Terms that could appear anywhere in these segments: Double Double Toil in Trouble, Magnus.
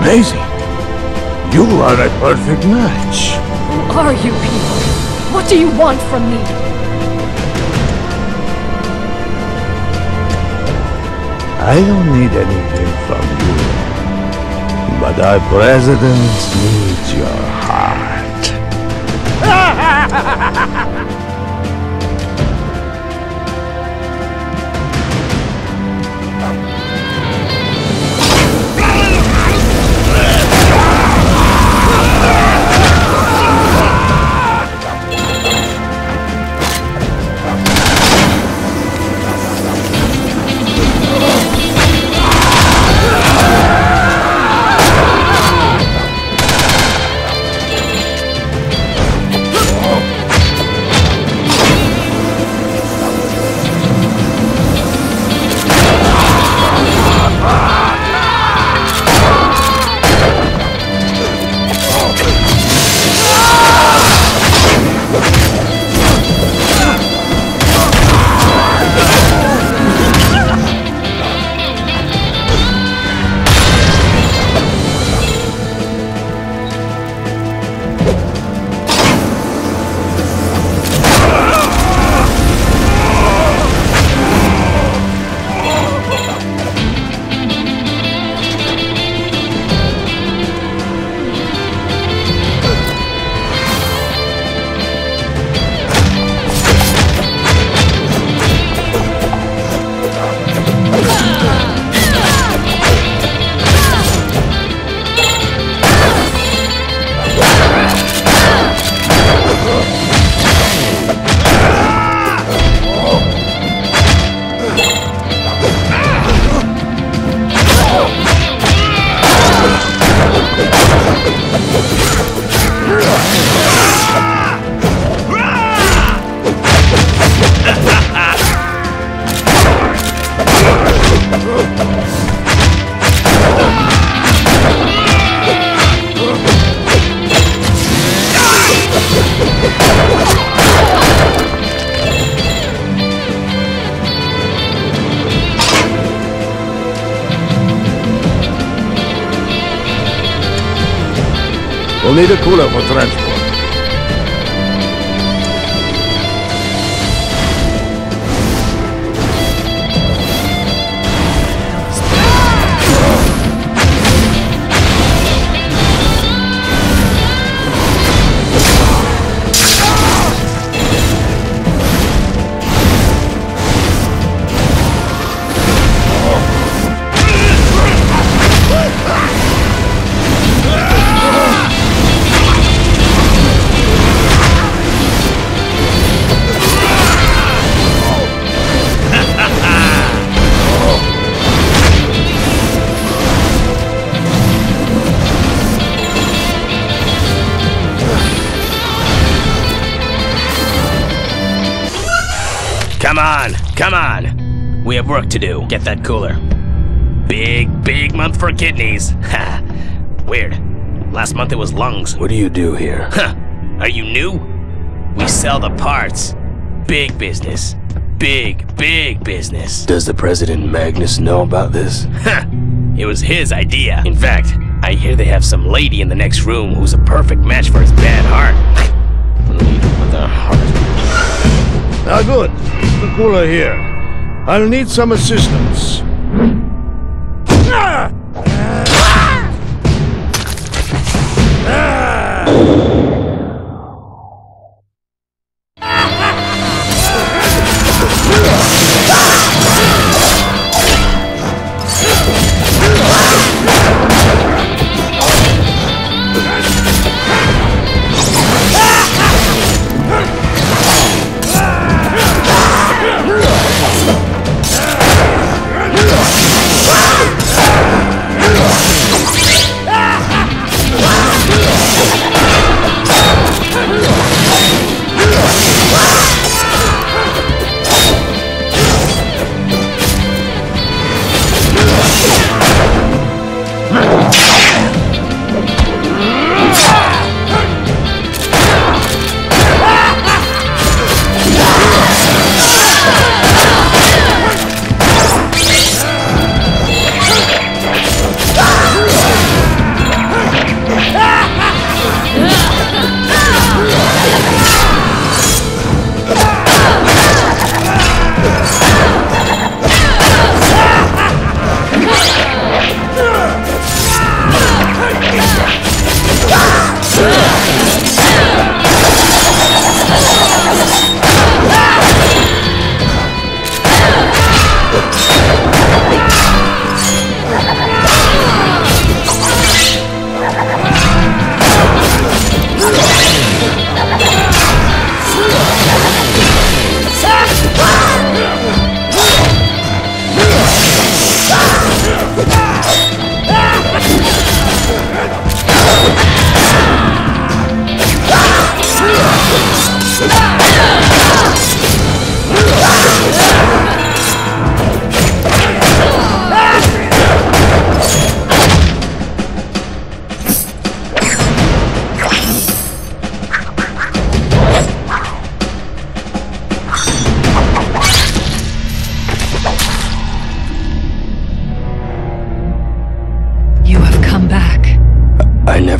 Amazing! You are a perfect match! Who are you people? What do you want from me? I don't need anything from you, but our president needs your heart. We'll need a cooler for transport. Come on! We have work to do. Get that cooler. Big month for kidneys. Ha! Weird. Last month it was lungs. What do you do here? Huh! Are you new? We sell the parts. Big business. Big business. Does the President Magnus know about this? Huh! It was his idea. In fact, I hear they have some lady in the next room who's a perfect match for his bad heart. Lead with a heart. Now good. The cooler here. I'll need some assistance.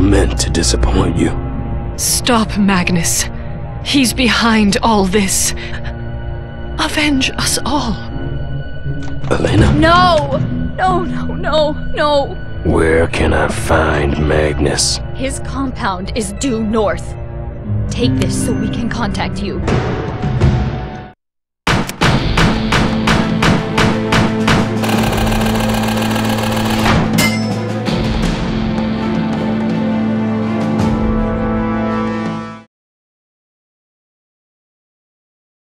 never meant to disappoint you. Stop, Magnus. He's behind all this. Avenge us all. Elena? No! No, no, no, no! Where can I find Magnus? His compound is due north. Take this so we can contact you.